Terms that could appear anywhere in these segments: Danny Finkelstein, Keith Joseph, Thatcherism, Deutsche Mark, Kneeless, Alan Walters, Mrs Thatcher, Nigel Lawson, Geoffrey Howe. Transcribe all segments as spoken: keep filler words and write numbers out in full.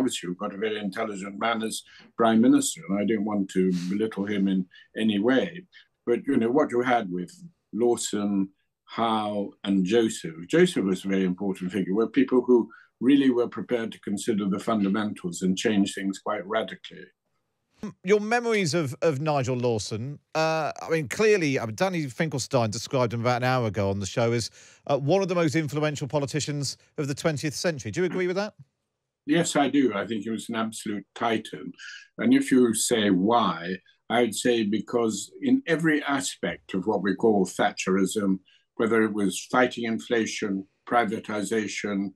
obviously we've got a very intelligent man as Prime Minister, and I don't want to belittle him in any way. But, you know, what you had with Lawson, Howe and Joseph. Joseph was a very important figure, were people who really were prepared to consider the fundamentals and change things quite radically. Your memories of, of Nigel Lawson, uh, I mean, clearly, I mean, Danny Finkelstein described him about an hour ago on the show as uh, one of the most influential politicians of the twentieth century. Do you agree with that? Yes, I do. I think he was an absolute titan. And if you say why, I would say because in every aspect of what we call Thatcherism, whether it was fighting inflation, privatisation,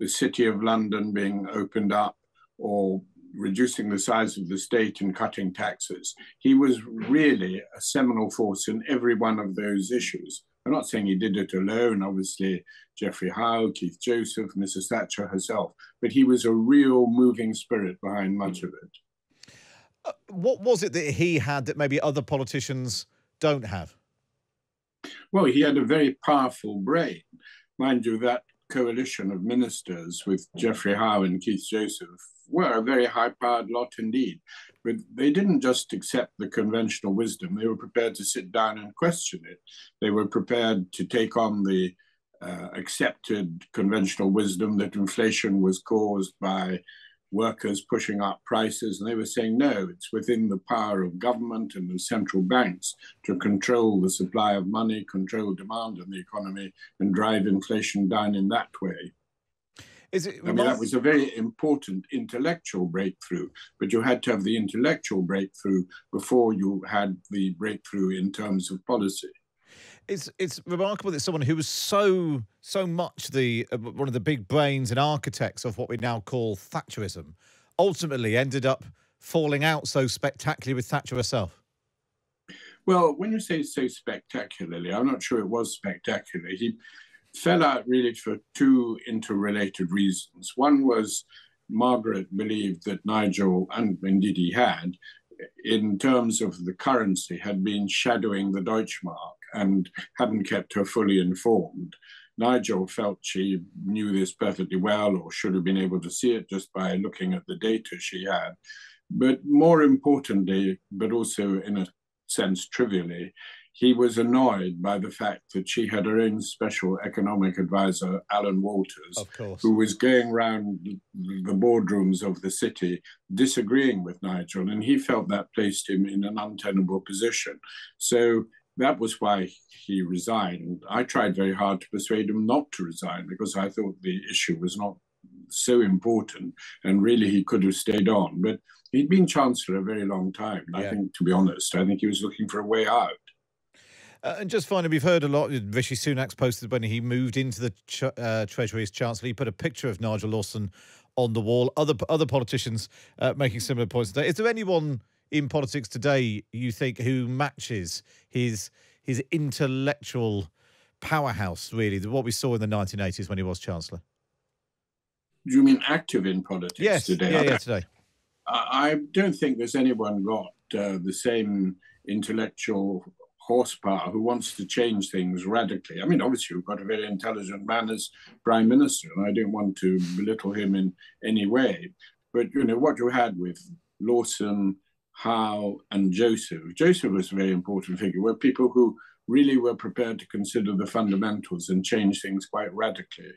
the City of London being opened up, or reducing the size of the state and cutting taxes. He was really a seminal force in every one of those issues. I'm not saying he did it alone, obviously, Geoffrey Howe, Keith Joseph, Mrs Thatcher herself, but he was a real moving spirit behind much of it. Uh, what was it that he had that maybe other politicians don't have? Well, he had a very powerful brain. Mind you, that coalition of ministers with Geoffrey Howe and Keith Joseph were a very high-powered lot indeed. But they didn't just accept the conventional wisdom. They were prepared to sit down and question it. They were prepared to take on the uh, accepted conventional wisdom that inflation was caused by workers pushing up prices, and they were saying, no, it's within the power of government and the central banks to control the supply of money, control demand in the economy, and drive inflation down in that way. Is it, I mean, that was a very important intellectual breakthrough, but you had to have the intellectual breakthrough before you had the breakthrough in terms of policy. It's, it's remarkable that someone who was so, so much the uh, one of the big brains and architects of what we now call Thatcherism ultimately ended up falling out so spectacularly with Thatcher herself. Well, when you say so spectacularly, I'm not sure it was spectacular. He fell out really for two interrelated reasons. One was Margaret believed that Nigel, and indeed he had, in terms of the currency, had been shadowing the Deutsche Mark and hadn't kept her fully informed. Nigel felt she knew this perfectly well, or should have been able to see it just by looking at the data she had. But more importantly, but also in a sense trivially, he was annoyed by the fact that she had her own special economic advisor, Alan Walters, who was going round the boardrooms of the city disagreeing with Nigel, and he felt that placed him in an untenable position. So that was why he resigned. I tried very hard to persuade him not to resign because I thought the issue was not so important, and really he could have stayed on. But he'd been Chancellor a very long time. Yeah. I think, to be honest, I think he was looking for a way out. Uh, and just finally, we've heard a lot. Rishi Sunak's posted when he moved into the ch uh, Treasury as Chancellor, he put a picture of Nigel Lawson on the wall. Other other politicians uh, making similar points today. Is there anyone in politics today you think who matches his his intellectual powerhouse? Really, what we saw in the nineteen eighties when he was Chancellor. Do you mean active in politics? Yes, today. Yeah, yeah, today. I don't think there's anyone got uh, the same intellectual horsepower who wants to change things radically. I mean, obviously, we've got a very intelligent man as Prime Minister, and I don't want to belittle him in any way. But, you know, what you had with Lawson, Howe, and Joseph. Joseph was a very important figure, were people who really were prepared to consider the fundamentals and change things quite radically.